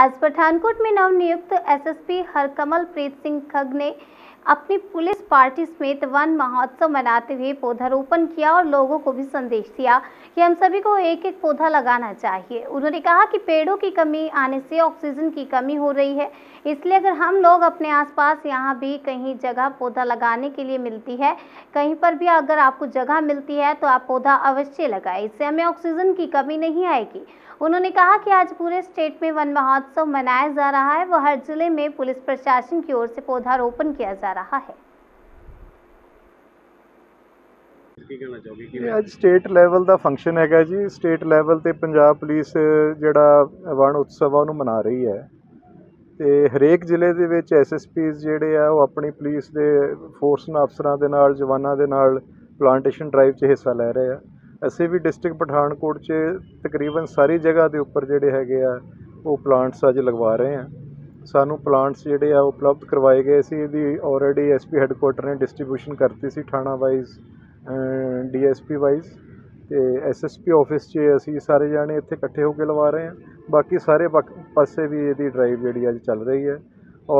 आज पठानकोट में नवनियुक्त एसएसपी हरकमल प्रीत सिंह खग ने अपनी पुलिस पार्टी समेत वन महोत्सव मनाते हुए पौधारोपण किया और लोगों को भी संदेश दिया कि हम सभी को एक एक पौधा लगाना चाहिए। उन्होंने कहा कि पेड़ों की कमी आने से ऑक्सीजन की कमी हो रही है, इसलिए अगर हम लोग अपने आसपास यहाँ भी कहीं जगह पौधा लगाने के लिए मिलती है, कहीं पर भी अगर आपको जगह मिलती है तो आप पौधा अवश्य लगाएं, इससे हमें ऑक्सीजन की कमी नहीं आएगी। उन्होंने कहा कि आज पूरे स्टेट में वन महोत्सव मनाया जा रहा है व हर जिले में पुलिस प्रशासन की ओर से पौधारोपण किया जा रहा है। ਅੱਜ स्टेट लेवल का फंक्शन है जी, स्टेट लेवल ते पंजाब पुलिस जिहड़ा वन उत्सव ਉਹਨੂੰ मना रही है ਤੇ ਹਰੇਕ ਜ਼ਿਲ੍ਹੇ ਦੇ ਵਿੱਚ ਐਸਐਸਪੀਜ਼ ਜਿਹੜੇ ਆ ਉਹ ਆਪਣੀ ਪੁਲਿਸ ਦੇ ਫੋਰਸ ਨਾਲ ਅਫਸਰਾਂ ਦੇ ਨਾਲ ਜਵਾਨਾਂ ਦੇ ਨਾਲ ਪਲਾਂਟੇਸ਼ਨ ਡਰਾਈਵ 'ਚ ਹਿੱਸਾ ਲੈ ਰਹੇ ਆ। ਅਸੀਂ ਵੀ ਡਿਸਟ੍ਰਿਕਟ ਪਠਾਨਕੋਟ 'ਚ ਤਕਰੀਬਨ ਸਾਰੀ ਜਗ੍ਹਾ ਦੇ ਉੱਪਰ ਜਿਹੜੇ ਹੈਗੇ ਆ ਉਹ ਪਲਾਂਟਸ ਅੱਜ ਲਗਵਾ ਰਹੇ ਆ। सानू प्लांट्स जिहड़े आ उपलब्ध करवाए गए सी, इहदी ऑलरेडी एसपी हैडकुआटर ने डिस्ट्रीब्यूशन करती सी थाणा वाइज डीएसपी वाइज ते एसएसपी ऑफिस च असी सारे जाने इत्थे इकट्ठे होकर लवा रहे हैं। बाकी सारे पासे भी इहदी ड्राइव जिहड़ी अज चल रही है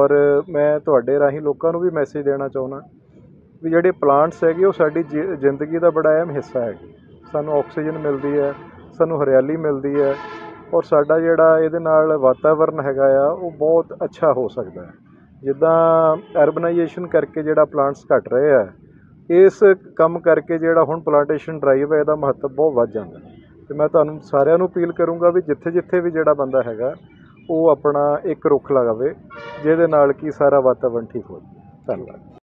और मैं तुहाडे राही लोकां नू भी मैसेज देना चाहुंदा भी जिहड़े प्लांट्स हैगे ओह साडी जिंदगी का बड़ा अहम हिस्सा है। सानू ऑक्सीजन मिलती है, सानू हरियाली मिलती है और साडा जिहड़ा इहदे नाल वातावरण हैगा आ वह बहुत अच्छा हो सकता है। जिद्दां अर्बनाइजेशन करके जिहड़ा प्लांट्स घट रहे आ, इस कम करके जिहड़ा हुण प्लांटेशन ड्राइव है इहदा महत्व बहुत वध जांदा है। ते मैं तुहानूं सारिआं नूं अपील करूँगा भी जिथे जिथे भी जिहड़ा बंदा हैगा वो अपना एक रुख लगावे, जिहदे नाल कि सारा वातावरण ठीक हो। धन्नवाद।